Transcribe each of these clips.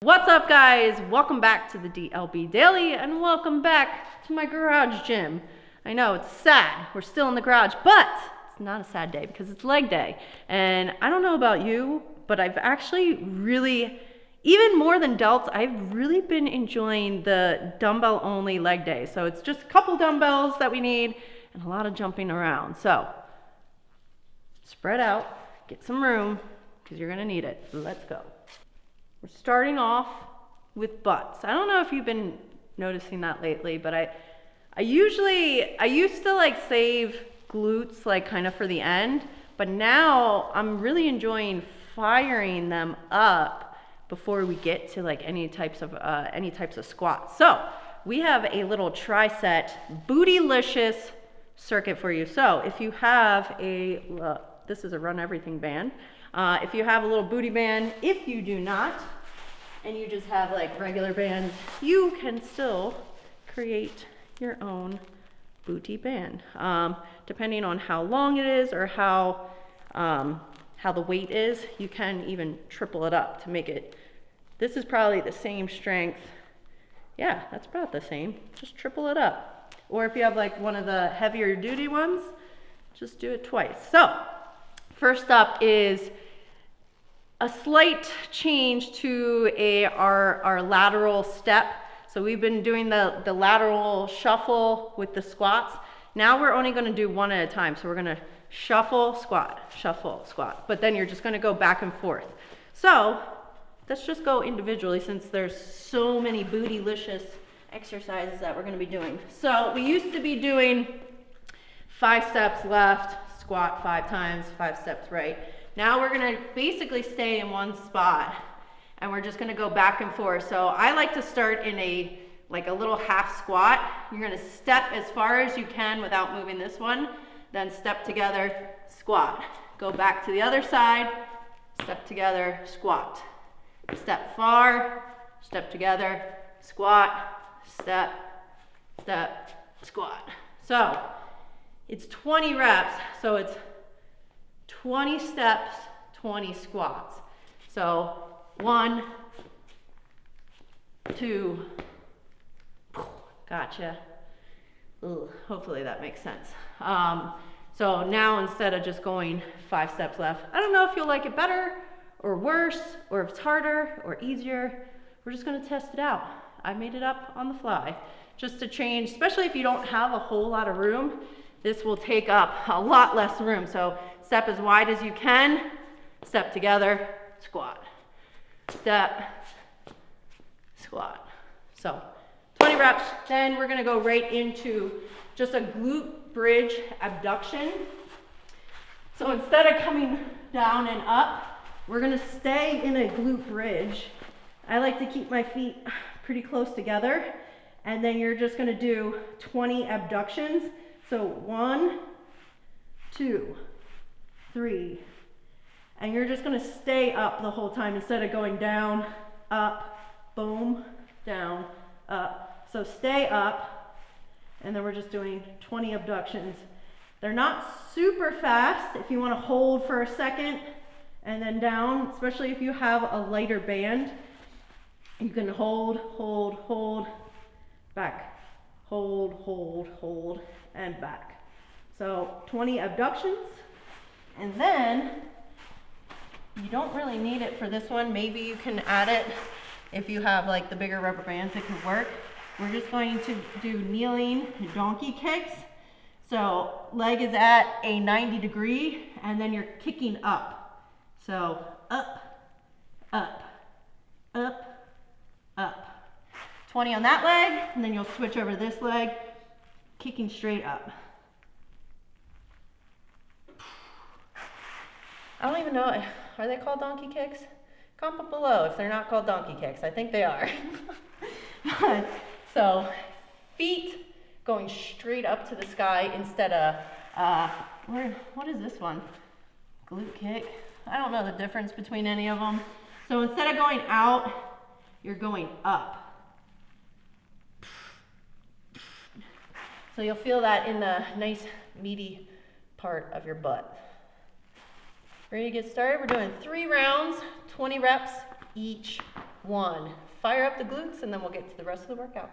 What's up, guys? Welcome back to the DLB Daily and welcome back to my garage gym. I know it's sad, we're still in the garage, but it's not a sad day because it's leg day. And I don't know about you, but I've actually really, even more than delts, I've really been enjoying the dumbbell only leg day. So it's just a couple dumbbells that we need and a lot of jumping around. So spread out, get some room because you're gonna need it. Let's go. We're starting off with butts. I don't know if you've been noticing that lately, but I used to like save glutes like kind of for the end, but now I'm really enjoying firing them up before we get to like any types of squats. So we have a little tricep bootylicious circuit for you. So if you have a, this is a run everything band. If you have a little booty band, if you do not, and you just have like regular bands, you can still create your own booty band, depending on how long it is or how the weight is. You can even triple it up to make it. This is probably the same strength. Yeah, that's about the same. Just triple it up. Or if you have like one of the heavier duty ones, just do it twice. So first up is a slight change to our lateral step. So we've been doing the lateral shuffle with the squats. Now we're only gonna do one at a time. So we're gonna shuffle, squat, but then you're just gonna go back and forth. So let's just go individually since there's so many bootylicious exercises that we're gonna be doing. So we used to be doing 5 steps left, squat 5 times, 5 steps right. Now we're gonna basically stay in one spot and we're just gonna go back and forth. So I like to start in a little half squat. You're gonna step as far as you can without moving this one, then step together, squat. Go back to the other side, step together, squat. Step far, step together, squat, step, step, squat. So it's 20 reps, so it's 20 steps, 20 squats. So 1, 2, gotcha. Ugh, hopefully that makes sense. So now instead of just going 5 steps left, I don't know if you'll like it better or worse, or if it's harder or easier. We're just gonna test it out. I made it up on the fly just to change, especially if you don't have a whole lot of room. This will take up a lot less room. So step as wide as you can, step together, squat, step, squat. So 20 reps, then we're gonna go right into just a glute bridge abduction. So instead of coming down and up, we're gonna stay in a glute bridge. I like to keep my feet pretty close together, and then you're just gonna do 20 abductions. So 1, 2, 3, and you're just gonna stay up the whole time instead of going down, up, boom, down, up. So stay up, and then we're just doing 20 abductions. They're not super fast if you wanna hold for a second and then down, especially if you have a lighter band. You can hold, hold, hold, back, hold, hold, hold, and back. So 20 abductions, and then you don't really need it for this one. Maybe you can add it if you have like the bigger rubber bands, it could work. We're just going to do kneeling donkey kicks. So leg is at a 90-degree, and then you're kicking up. So up, up, up, up. 20 on that leg, and then you'll switch over this leg, kicking straight up. I don't even know, are they called donkey kicks? Comment below if they're not called donkey kicks. I think they are. So feet going straight up to the sky instead of, what is this one? Glute kick. I don't know the difference between any of them. So instead of going out, you're going up. So you'll feel that in the nice meaty part of your butt. Ready to get started? We're doing 3 rounds, 20 reps each one. Fire up the glutes and then we'll get to the rest of the workout.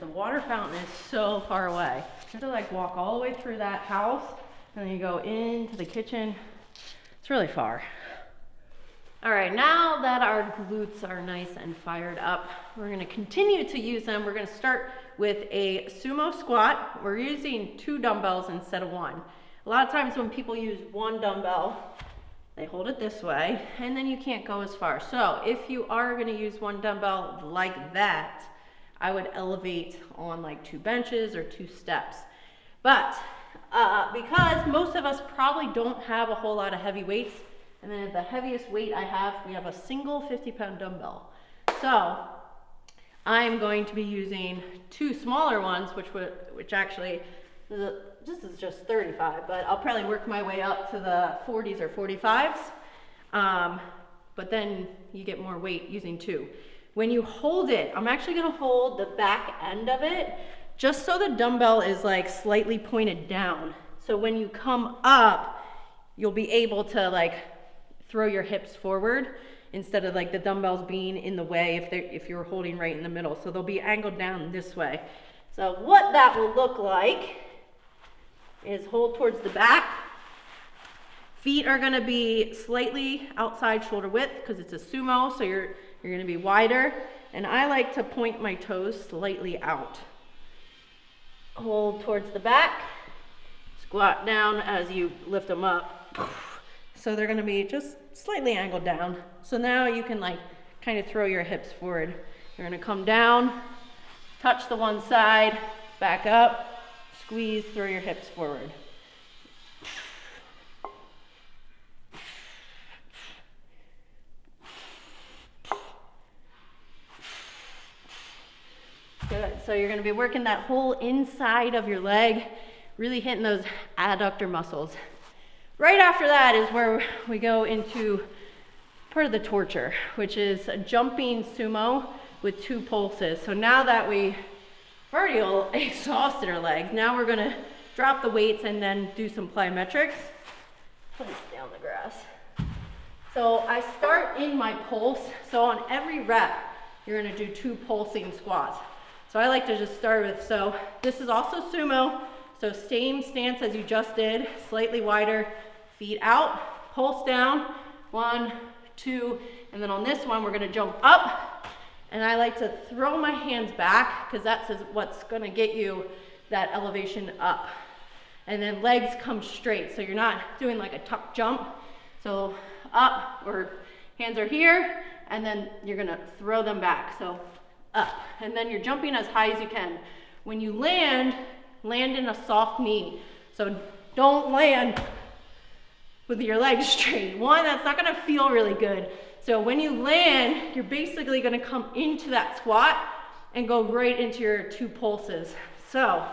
The water fountain is so far away. You have to like walk all the way through that house and then you go into the kitchen. It's really far. All right, now that our glutes are nice and fired up, we're gonna continue to use them. We're gonna start with a sumo squat. We're using two dumbbells instead of one. A lot of times when people use one dumbbell, they hold it this way and then you can't go as far. So if you are gonna use one dumbbell like that, I would elevate on like two benches or two steps. But because most of us probably don't have a whole lot of heavy weights, and then the heaviest weight I have, we have a single 50-pound dumbbell. So I'm going to be using two smaller ones, which actually, this is just 35, but I'll probably work my way up to the 40s or 45s. But then you get more weight using two. When you hold it, I'm actually gonna hold the back end of it just so the dumbbell is like slightly pointed down. So when you come up, you'll be able to like throw your hips forward instead of like the dumbbells being in the way if you're holding right in the middle. So they'll be angled down this way. So what that will look like is hold towards the back. Feet are gonna be slightly outside shoulder width because it's a sumo, so you're gonna be wider, and I like to point my toes slightly out. Hold towards the back, squat down as you lift them up. So they're gonna be just slightly angled down. So now you can like kind of throw your hips forward. You're gonna come down, touch the one side, back up, squeeze, throw your hips forward. Good. So you're going to be working that whole inside of your leg, really hitting those adductor muscles. Right after that is where we go into part of the torture, which is a jumping sumo. with two pulses. So now that we've already all exhausted our legs, now we're gonna drop the weights and then do some plyometrics. Put this down the grass. So I start in my pulse. So on every rep, you're gonna do two pulsing squats. So I like to just start with, so this is also sumo. So same stance as you just did, slightly wider, feet out, pulse down, 1, 2, and then on this one, we're gonna jump up. And I like to throw my hands back because that's what's gonna get you that elevation up. And then legs come straight. So you're not doing like a tuck jump. So up, or hands are here, and then you're gonna throw them back. So up, and then you're jumping as high as you can. When you land, land in a soft knee. So don't land with your legs straight. One, that's not gonna feel really good. So when you land, you're basically gonna come into that squat and go right into your two pulses. So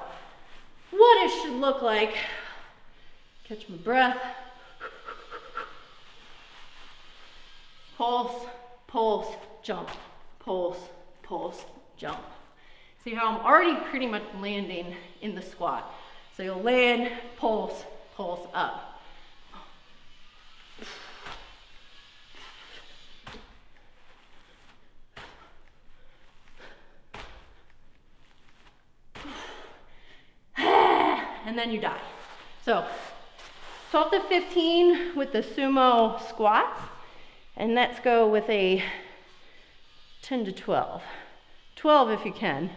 what it should look like, catch my breath, pulse, pulse, jump, pulse, pulse, jump. See how I'm already pretty much landing in the squat. So you'll land, pulse, pulse up. And then you die. So 12 to 15 with the sumo squats. And let's go with a 10 to 12. 12 if you can.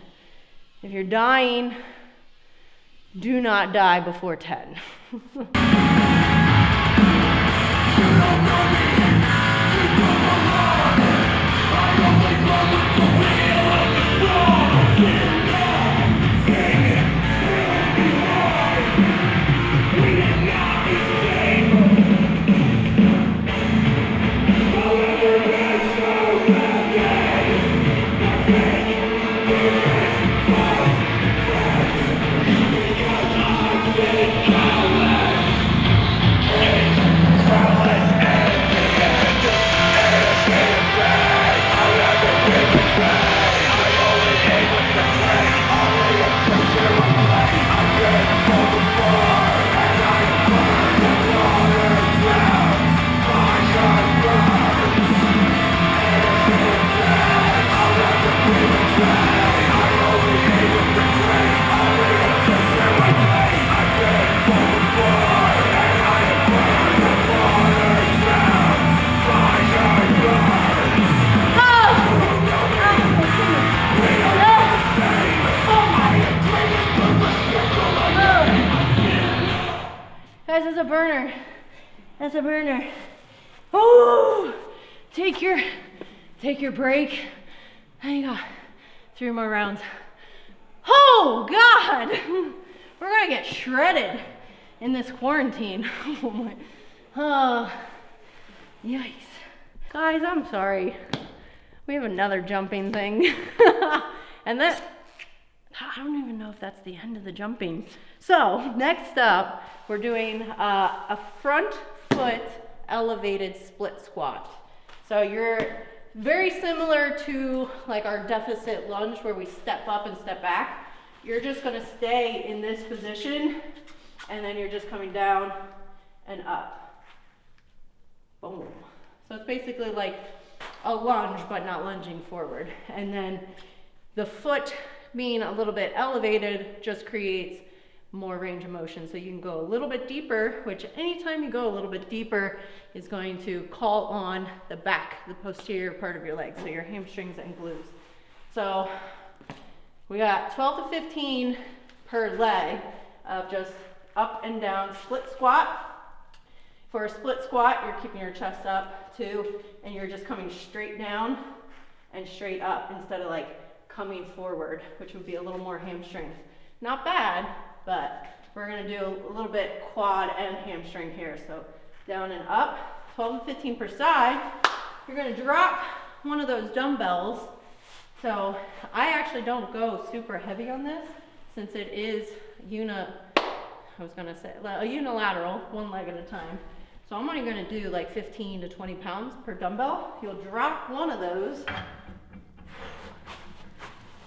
If you're dying, do not die before 10. That's a burner. Oh, take your break. Hang on, 3 more rounds. Oh God, we're gonna get shredded in this quarantine. Oh my, oh, yikes. Guys, I'm sorry. We have another jumping thing. And that, I don't even know if that's the end of the jumping. So next up, we're doing a front foot elevated split squat. So you're very similar to like our deficit lunge where we step up and step back. You're just gonna stay in this position and then you're just coming down and up. Boom. So it's basically like a lunge but not lunging forward. And then the foot being a little bit elevated just creates more range of motion. So you can go a little bit deeper, which anytime you go a little bit deeper is going to call on the back, the posterior part of your legs, so your hamstrings and glutes. So we got 12 to 15 per leg of just up and down split squat. For a split squat, you're keeping your chest up too, and you're just coming straight down and straight up instead of like coming forward, which would be a little more hamstring. Not bad, but we're gonna do a little bit quad and hamstring here. So down and up, 12 to 15 per side. You're gonna drop one of those dumbbells. So I actually don't go super heavy on this since it is unilateral, one leg at a time. So I'm only gonna do like 15 to 20 pounds per dumbbell. You'll drop one of those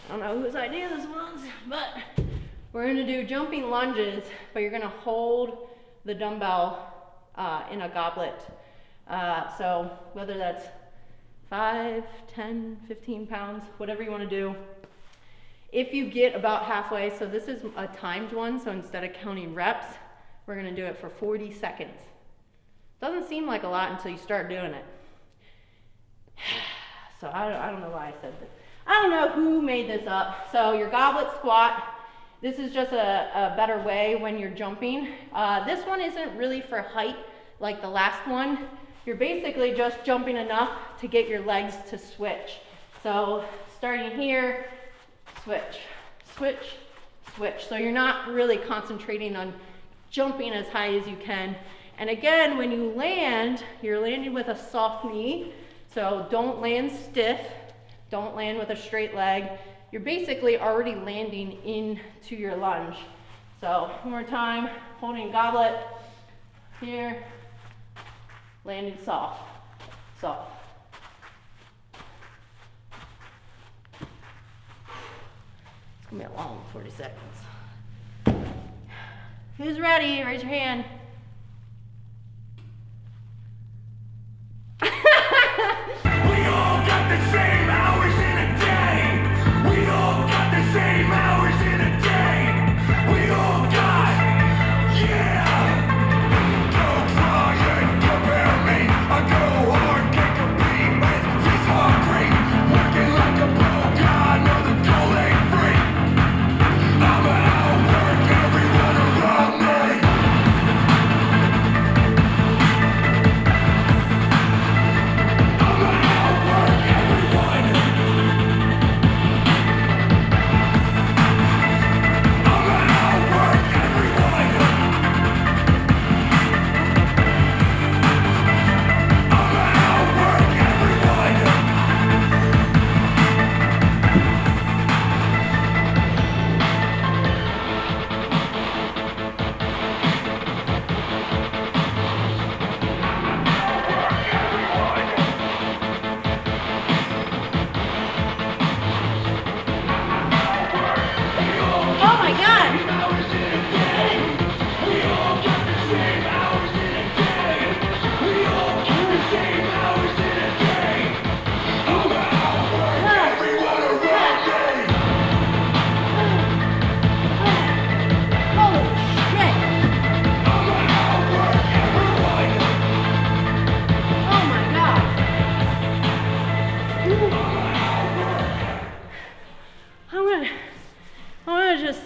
I don't know whose idea this was, but we're gonna do jumping lunges, but you're gonna hold the dumbbell in a goblet. So whether that's 5, 10, 15 pounds, whatever you wanna do. If you get about halfway, so this is a timed one, so instead of counting reps, we're gonna do it for 40 seconds. Doesn't seem like a lot until you start doing it. So I don't know why I said this. I don't know who made this up. So your goblet squat, this is just a better way when you're jumping. This one isn't really for height like the last one. You're basically just jumping enough to get your legs to switch. So starting here, switch, switch, switch. So you're not really concentrating on jumping as high as you can. And again, when you land, you're landing with a soft knee. So don't land stiff. Don't land with a straight leg. You're basically already landing into your lunge. So one more time, holding goblet here, landing soft, soft. It's gonna be a long 40 seconds. Who's ready? Raise your hand.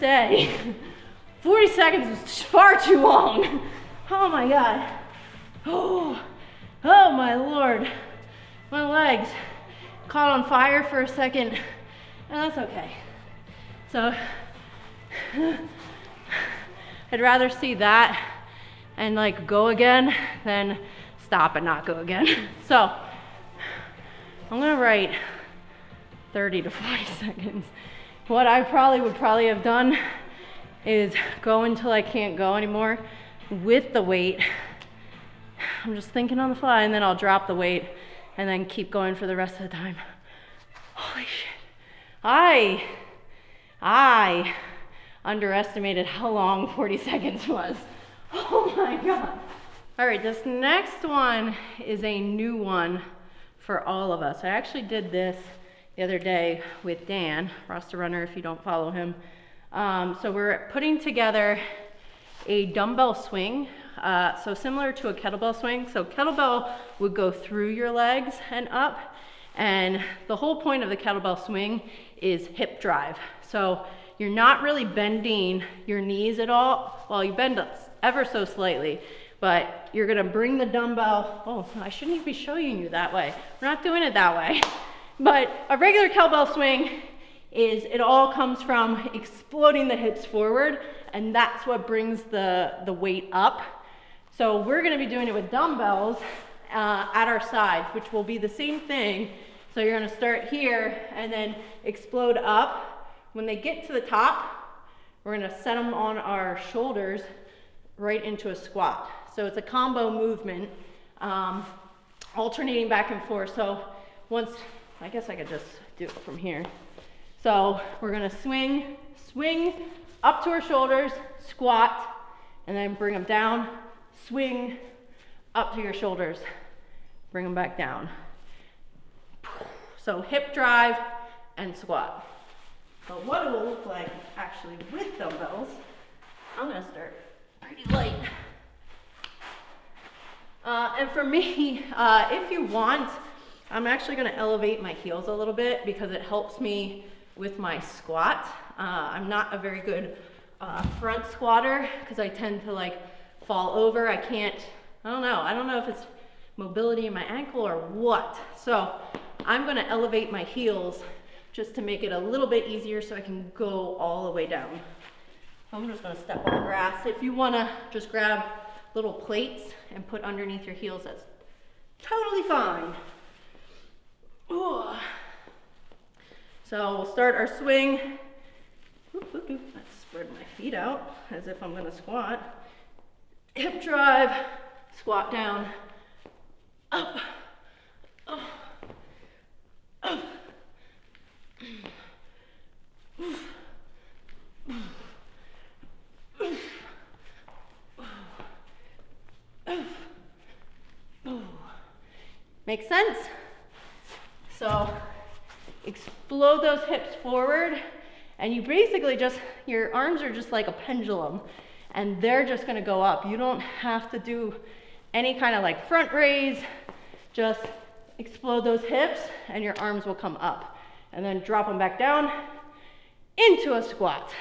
Say 40 seconds is far too long. Oh my God. Oh my Lord. My legs caught on fire for a second, and that's okay. So I'd rather see that and like go again than stop and not go again. So I'm gonna write 30 to 40 seconds. What I would probably have done is go until I can't go anymore with the weight. I'm just thinking on the fly, and then I'll drop the weight and then keep going for the rest of the time. Holy shit. I underestimated how long 40 seconds was. Oh my God. All right, this next one is a new one for all of us. I actually did this the other day with Dan Roster Runner, if you don't follow him. So we're putting together a dumbbell swing, so similar to a kettlebell swing. So kettlebell would go through your legs and up, and the whole point of the kettlebell swing is hip drive. So you're not really bending your knees at all. Well, you bend ever so slightly, but you're gonna bring the dumbbell. Oh, I shouldn't even be showing you that way. We're not doing it that way. But a regular kettlebell swing is, it all comes from exploding the hips forward, and that's what brings the weight up. So we're gonna be doing it with dumbbells at our sides, which will be the same thing. So you're gonna start here and then explode up. When they get to the top, we're gonna set them on our shoulders right into a squat. So it's a combo movement, alternating back and forth. So once, I guess I could just do it from here. So we're gonna swing, swing up to our shoulders, squat, and then bring them down, swing up to your shoulders, bring them back down. So hip drive and squat. But what it will look like actually with dumbbells, I'm gonna start pretty light. And for me, if you want, I'm actually gonna elevate my heels a little bit because it helps me with my squat. I'm not a very good front squatter because I tend to like fall over. I don't know if it's mobility in my ankle or what. So I'm gonna elevate my heels just to make it a little bit easier so I can go all the way down. I'm just gonna step on the grass. If you wanna just grab little plates and put underneath your heels, that's totally fine. Ooh. So we'll start our swing. Let's spread my feet out as if I'm gonna squat. Hip drive, squat down, up, up, up. Make sense? So explode those hips forward, and you basically just, your arms are just like a pendulum and they're just gonna go up. You don't have to do any kind of like front raise, just explode those hips and your arms will come up, and then drop them back down into a squat.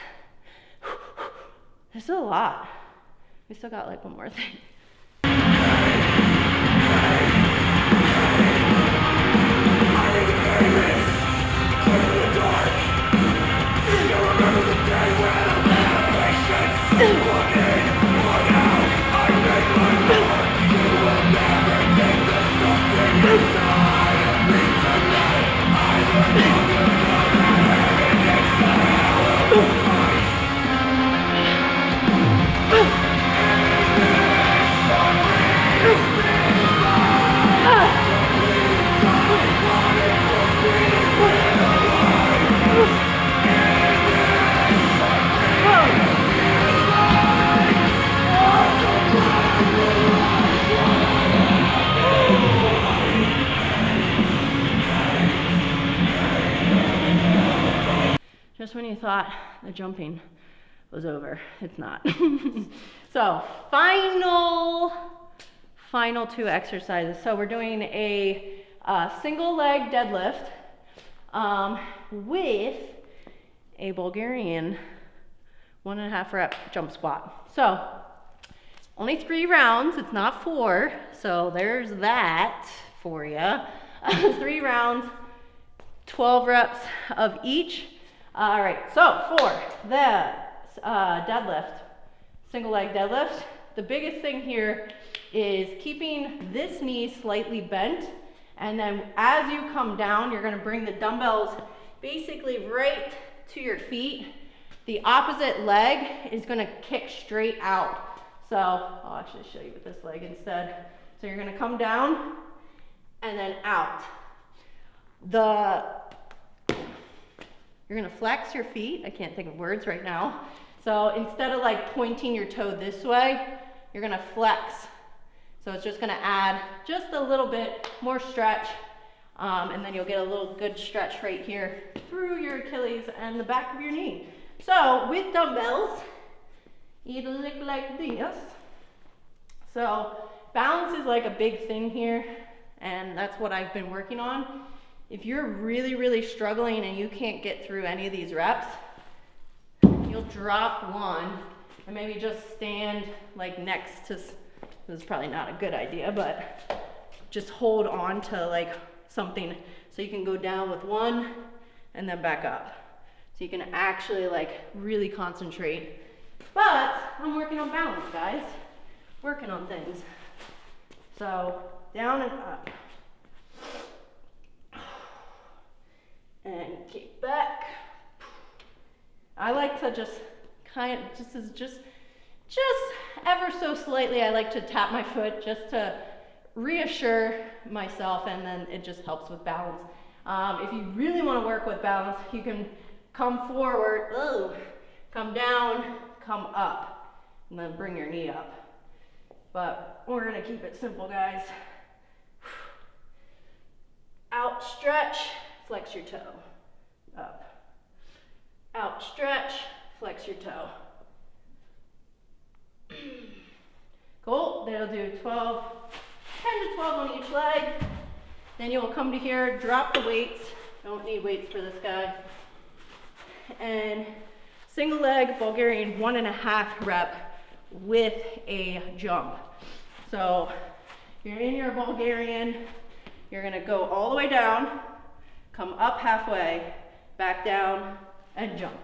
This is a lot. We still got like one more thing. Just when you thought the jumping was over, it's not. So final two exercises. So we're doing a single leg deadlift with a Bulgarian 1.5 rep jump squat. So only 3 rounds, it's not 4. So there's that for you. 3 rounds, 12 reps of each. All right, so for the deadlift, single leg deadlift, the biggest thing here is keeping this knee slightly bent, and then as you come down, you're gonna bring the dumbbells basically right to your feet. The opposite leg is gonna kick straight out. So I'll actually show you with this leg instead. So you're gonna come down and then out. You're gonna flex your feet. I can't think of words right now. So instead of like pointing your toe this way, you're gonna flex. So it's just gonna add just a little bit more stretch, and then you'll get a little good stretch right here through your Achilles and the back of your knee. So with dumbbells, it'll look like this. So balance is like a big thing here, and that's what I've been working on. If you're really, really struggling and you can't get through any of these reps, you'll drop one and maybe just stand like next to, this is probably not a good idea, but just hold on to like something so you can go down with one and then back up. So you can actually like really concentrate. But I'm working on balance, guys. Working on things. So down and up. And kick back. I like to just kind of, just ever so slightly, I like to tap my foot just to reassure myself, and then it just helps with balance. If you really want to work with balance, you can come forward, ooh, come down, come up, and then bring your knee up. But we're gonna keep it simple, guys. Out, stretch, flex your toe, up. Out, stretch, flex your toe. Cool, that'll do 12, 10 to 12 on each leg. Then you'll come to here, drop the weights. Don't need weights for this guy. And single leg Bulgarian 1.5 rep with a jump. So you're in your Bulgarian, you're gonna go all the way down, come up halfway, back down, and jump.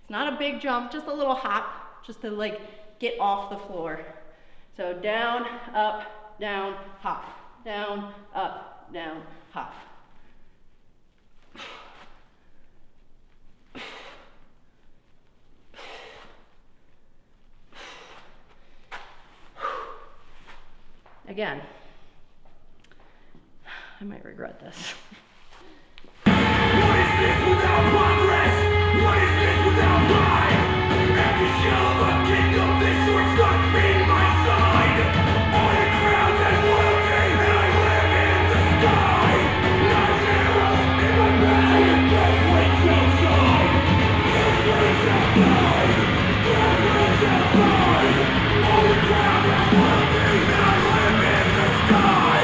It's not a big jump, just a little hop, just to like get off the floor. So down, up, down, hop. Down, up, down, hop. Again, I might regret this. What is this without progress? What is this without life? At the shell of a kingdom, this sword's not being my side. On a ground that will take that I live in the sky. Not arrows in my belly, and death waits outside. Death waits outside. Death waits outside. On a ground that will take that I live in the sky.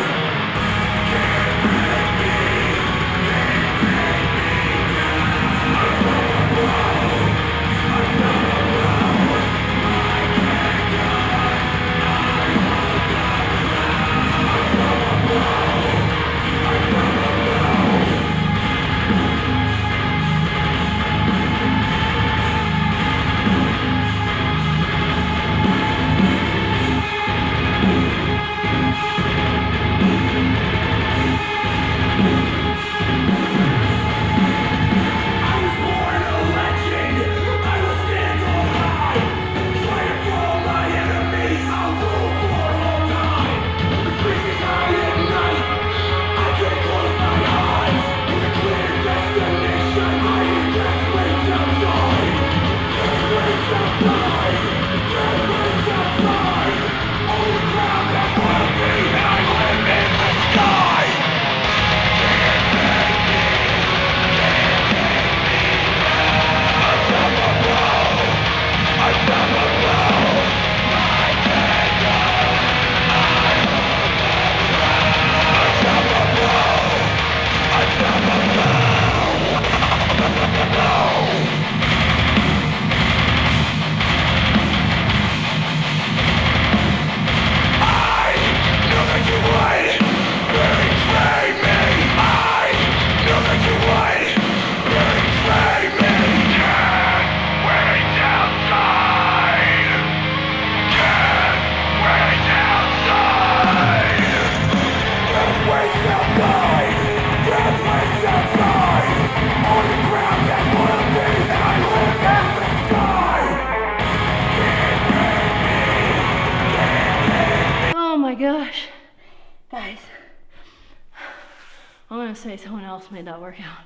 Someone else made that workout.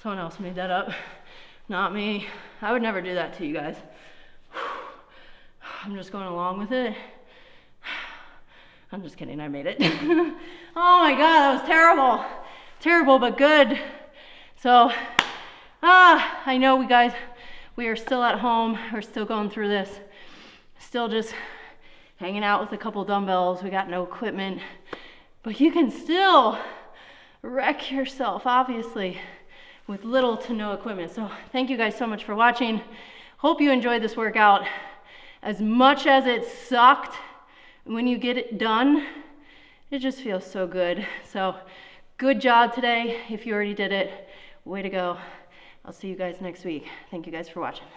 Someone else made that up. Not me. I would never do that to you guys. I'm just going along with it. I'm just kidding, I made it. Oh my God, that was terrible. Terrible, but good. So, I know we guys, we are still at home. We're still going through this. Still just hanging out with a couple dumbbells. We got no equipment, but you can still wreck yourself, obviously, with little to no equipment. So thank you guys so much for watching. Hope you enjoyed this workout. As much as it sucked, when you get it done, it just feels so good. So good job today. If you already did it, way to go. I'll see you guys next week. Thank you guys for watching.